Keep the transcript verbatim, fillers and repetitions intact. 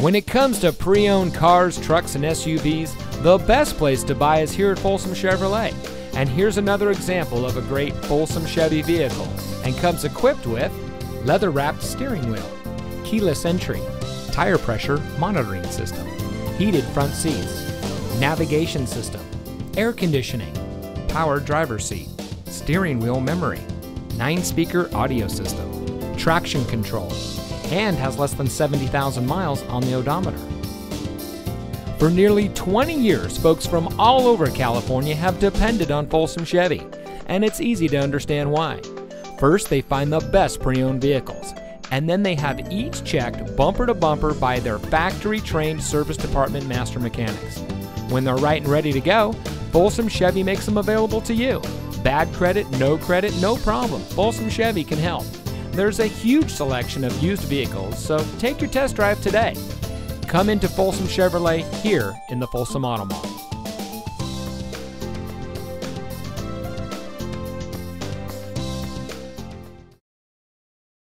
When it comes to pre-owned cars, trucks, and S U Vs, the best place to buy is here at Folsom Chevrolet. And here's another example of a great Folsom Chevy vehicle, and comes equipped with leather-wrapped steering wheel, keyless entry, tire pressure monitoring system, heated front seats, navigation system, air conditioning, power driver's seat, steering wheel memory, nine-speaker audio system, traction control, and has less than seventy thousand miles on the odometer. For nearly twenty years, folks from all over California have depended on Folsom Chevy, and it's easy to understand why. First, they find the best pre-owned vehicles, and then they have each checked bumper to bumper by their factory-trained service department master mechanics. When they're right and ready to go, Folsom Chevy makes them available to you. Bad credit, no credit, no problem. Folsom Chevy can help. There's a huge selection of used vehicles, so take your test drive today. Come into Folsom Chevrolet here in the Folsom Auto Mall.